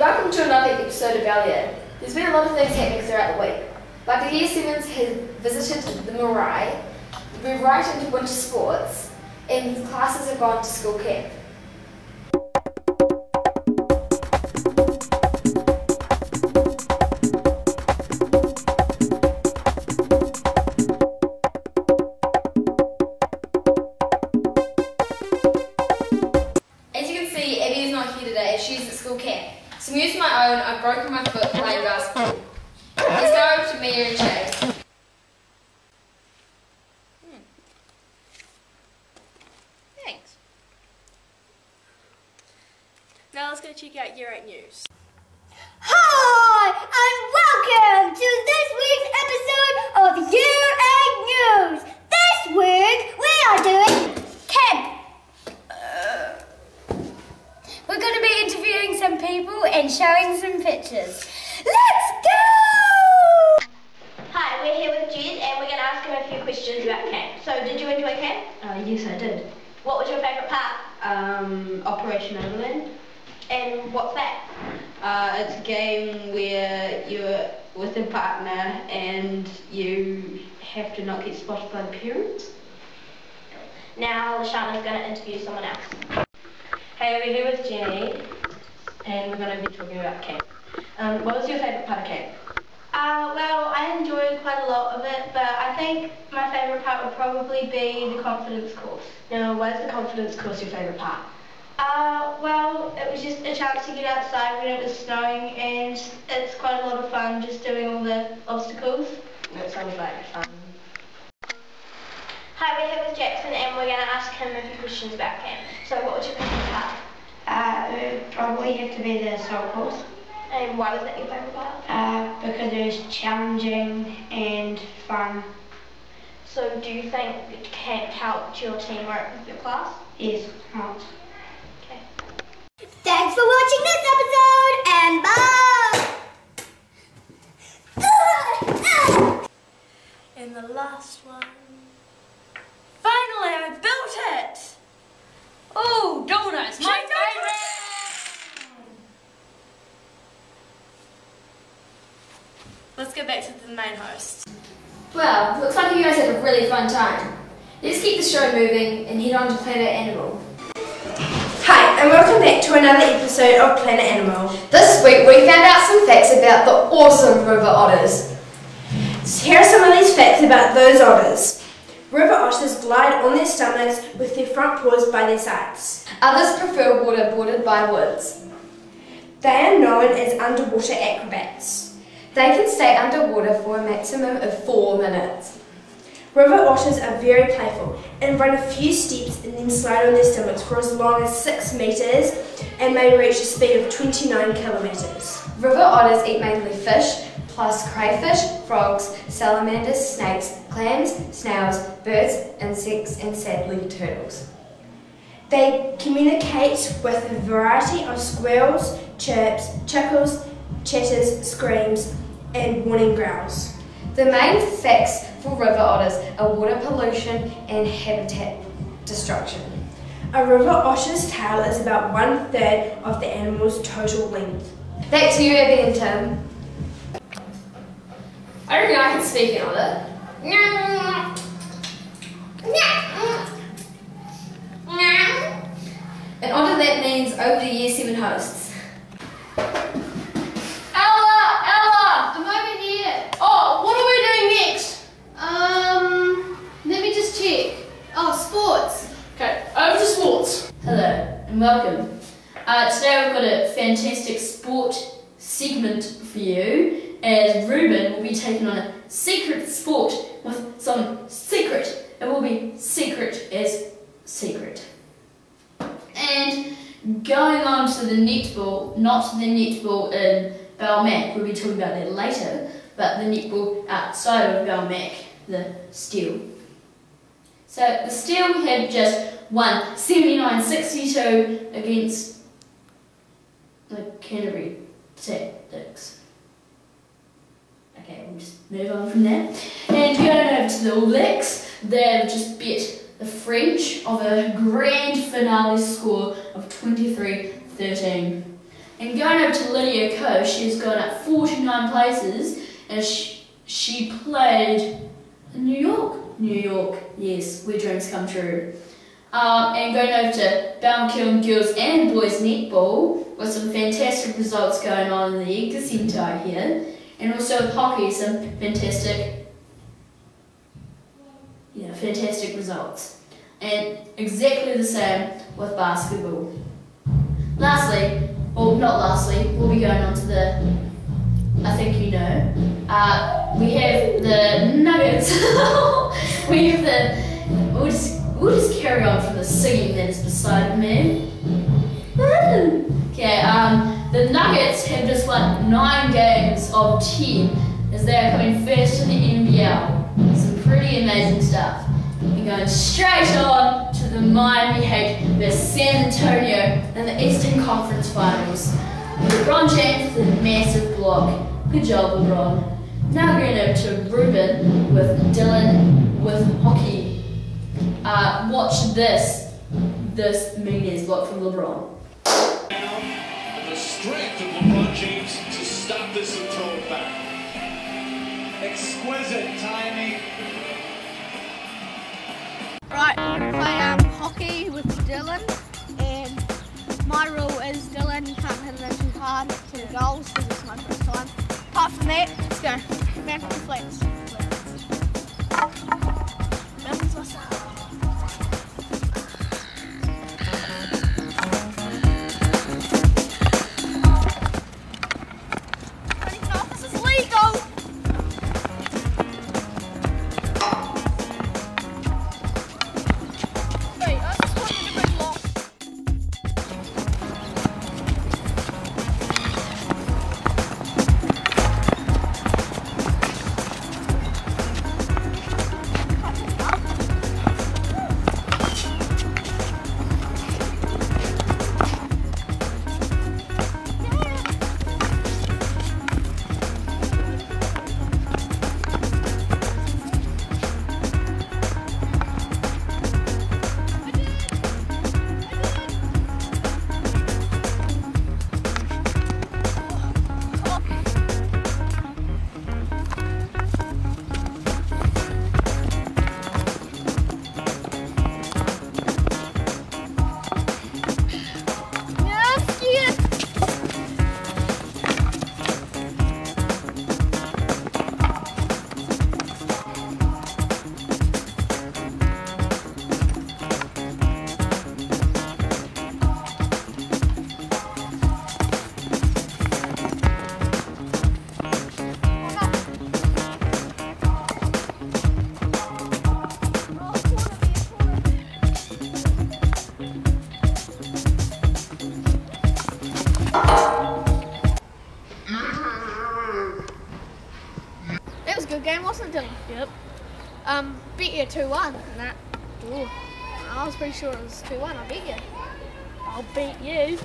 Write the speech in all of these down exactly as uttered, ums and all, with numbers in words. Welcome to another episode of Elliot. There's been a lot of things happening throughout the week. Like the year sevens has visited the Marae, we're right into winter sports, and classes have gone to school camp. To amuse my own, I've broken my foot playing basketball. Let's go over to Mia and Chase. Hmm. Thanks. Now let's go check out Year eight News. Hi, and welcome to this week's episode of Year eight News. This week, we are doing Camp. We're going to be interviewing some people and showing some pictures. Let's go! Hi, we're here with Jez and we're going to ask him a few questions about camp. So, did you enjoy camp? Uh, yes, I did. What was your favourite part? Um, Operation Overland. And what's that? Uh, it's a game where you're with a partner and you have to not get spotted by the parents. Now, Lashana's going to interview someone else. Hey, we're here with Jenny, and we're going to be talking about camp. Um, what was your favourite part of camp? Uh, well, I enjoyed quite a lot of it, but I think my favourite part would probably be the confidence course. Now, why is the confidence course your favourite part? Uh, well, it was just a chance to get outside when it was snowing, and it's quite a lot of fun just doing all the obstacles. That sounds like fun. Hi, we're here with Jackson and we're going to ask him a few questions about camp. So what would your favourite part? Uh, it would probably have to be the assault course. And why was that your favourite part? Uh, because it was challenging and fun. So do you think camp helped your teamwork with your class? Yes, it helped. Okay. Thanks for watching this episode and bye! And the last one. Finally, I built it! Oh, donuts, my Check favorite! Let's go back to the main host. Well, looks like you guys had a really fun time. Let's keep the show moving and head on to Planet Animal. Hi, and welcome back to another episode of Planet Animal. This week we found out some facts about the awesome river otters. So here are some of these facts about those otters. River otters glide on their stomachs with their front paws by their sides. Others prefer water bordered by woods. They are known as underwater acrobats. They can stay underwater for a maximum of four minutes. River otters are very playful and run a few steps and then slide on their stomachs for as long as six metres and may reach a speed of twenty-nine kilometres. River otters eat mainly fish, plus crayfish, frogs, salamanders, snakes, clams, snails, birds, insects and sadly turtles. They communicate with a variety of squeals, chirps, chuckles, chatters, screams and warning growls. The main facts for river otters are water pollution and habitat destruction. A river otter's tail is about one third of the animal's total length. Back to you, Abby and Tim. I don't think I can speak in Otter. In Otter that means over the year seven hosts. Ella! Ella! I'm over here! Oh, what are we doing next? Um, let me just check. Oh, sports. Okay, over to sports. Hello and welcome. Uh, today we've got a fantastic sport segment for you, as Ruben will be taking on a secret sport with some secret. It will be secret as secret. And going on to the netball, not the netball in Balmac, we'll be talking about that later, but the netball outside of Balmac, the steel. So the steel had just won seventy-nine sixty-two against the Canterbury Tactics. Okay, we'll just move on from there. And going over to the All Blacks, they've just beat the French of a grand finale score of twenty-three thirteen. And going over to Lydia Ko, she's gone at forty-nine places, and she, she played New York. New York, yes, where dreams come true. Um, and going over to Balmain girls and boys netball, with some fantastic results going on in the Edgar Centre here. And also with hockey, some fantastic, yeah, fantastic results. And exactly the same with basketball. Lastly, well not lastly, we'll be going on to the, I think you know, uh, we have the nuggets. we have the, we'll just, we'll just carry on from the singing that is beside me. Okay, um, the Nuggets have just won nine games of ten as they are coming first in the N B L. Some pretty amazing stuff. And going straight on to the Miami Heat versus San Antonio in the Eastern Conference Finals. LeBron James with a massive block. Good job, LeBron. Now we're going to Ruben with Dylan with hockey. Uh, watch this. This meaningless block from LeBron. The strength of LeBron James to stop this and throw it back. Exquisite timing. Right, I'm going to play um, hockey with Dylan. And my rule is Dylan can't hit it too hard to the goals because it's my first time. Apart from that, let's go. Man from the flex. Man from the flex. two one and that. Ooh, I was pretty sure it was two one. I beat you. I'll beat you.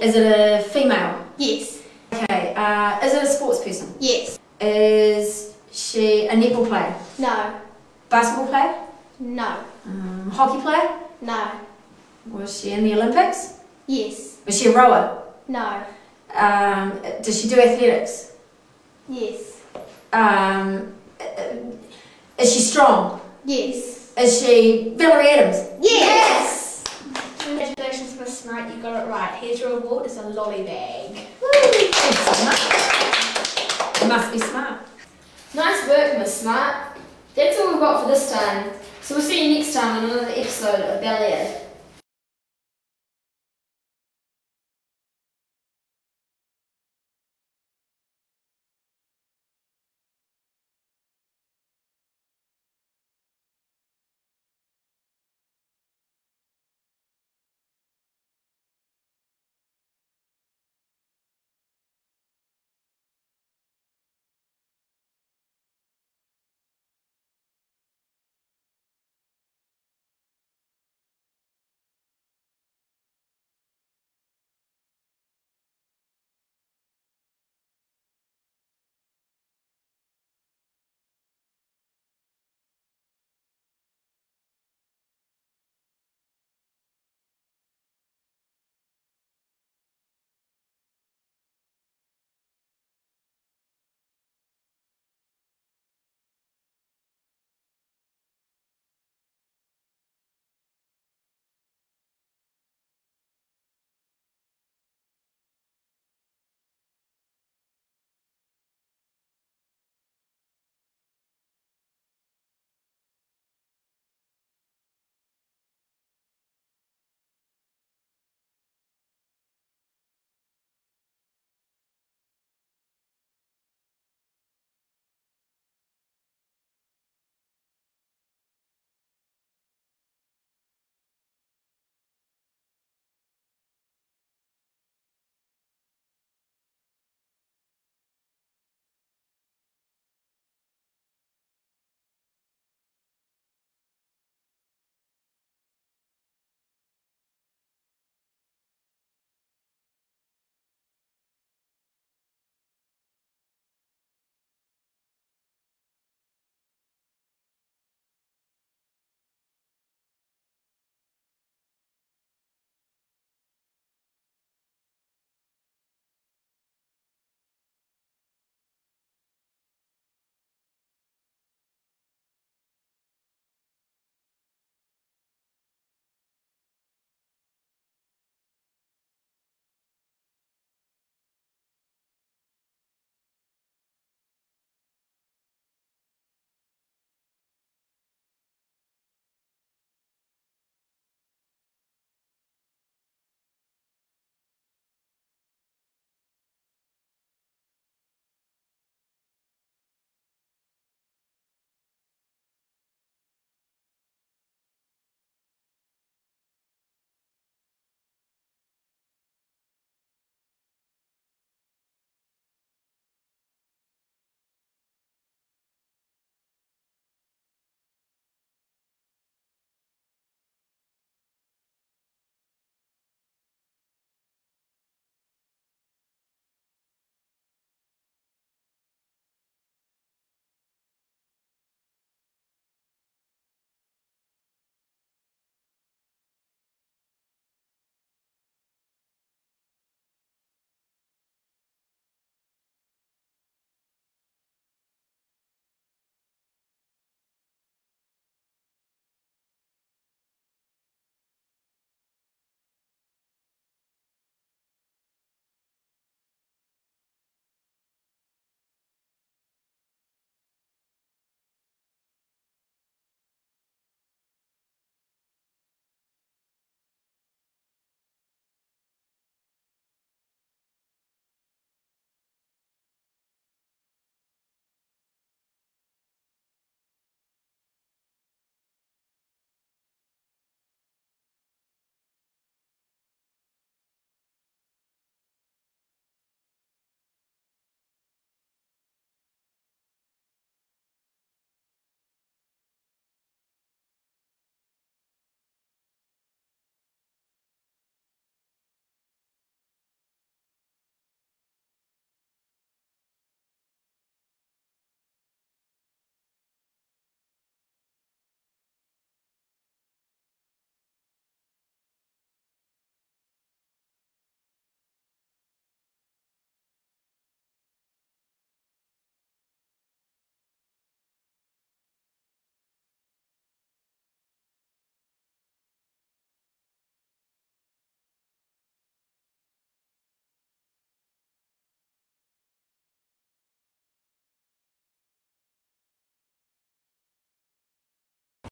Is it a female? Yes. Okay, uh, is it a sports person? Yes. Is she a netball player? No. Basketball player? No. Um, hockey player? No. Was she in the Olympics? Yes. Was she a rower? No. Um, does she do athletics? Yes. Um, is she strong? Yes. Is she Valerie Adams? Yes! yes. Miss.Smart, you got it right. Here's your award, it's a lolly bag. Woo! Thanks, you must be smart. Nice work, Miss.Smart. That's all we've got for this time. So we'll see you next time on another episode of Valerie Adams.